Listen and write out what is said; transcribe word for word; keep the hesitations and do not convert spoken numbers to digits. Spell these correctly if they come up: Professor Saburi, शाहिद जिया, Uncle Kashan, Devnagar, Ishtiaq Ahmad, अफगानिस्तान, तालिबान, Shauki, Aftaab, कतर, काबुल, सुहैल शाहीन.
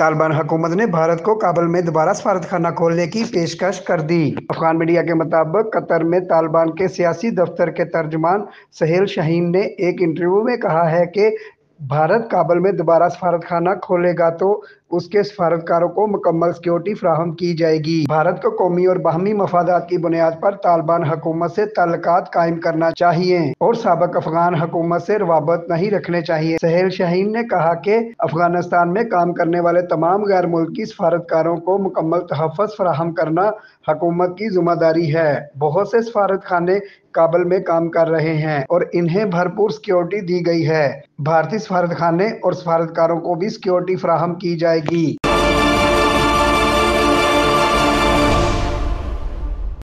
तालिबान हुकूमत ने भारत को काबुल में दोबारा सफारतखाना खोलने की पेशकश कर दी। अफगान मीडिया के मुताबिक कतर में तालिबान के सियासी दफ्तर के तर्जुमान सुहैल शाहीन ने एक इंटरव्यू में कहा है कि भारत काबुल में दोबारा सफारतखाना खोलेगा तो उसके सफारतकारों को मुकम्मल सिक्योरिटी फराहम की जाएगी। भारत को कौमी और बाहमी मफादात की बुनियाद पर तालिबान हुकूमत से ताल्लुकात कायम करना चाहिए और साबिक अफगान हुकूमत से रवाबत नहीं रखने चाहिए। सुहैल शाहीन ने कहा कि अफगानिस्तान में काम करने वाले तमाम गैर मुल्की सफारतकारों को मुकम्मल तहफ़्फ़ुज़ फराहम करना हुकूमत की जिम्मेदारी है। बहुत से सफारतखाने काबुल में काम कर रहे हैं और इन्हें भरपूर सिक्योरिटी दी गई है। भारतीय सफारतखाने और सफारतकारों को भी सिक्योरिटी फराहम की जाएगी।